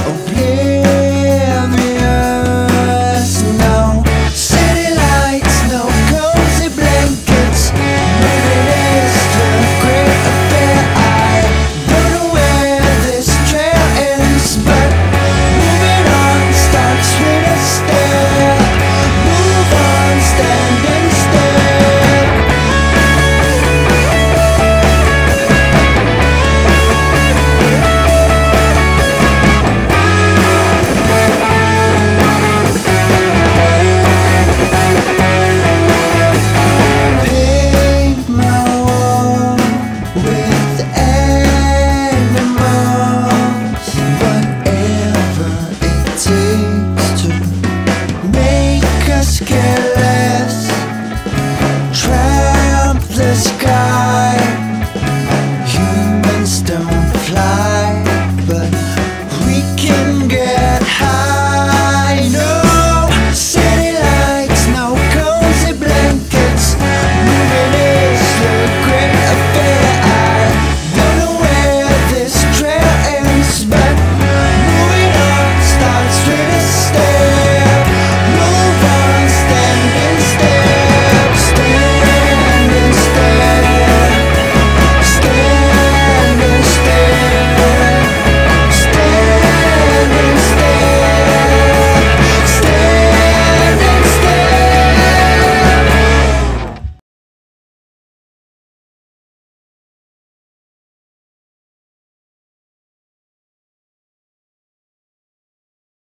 a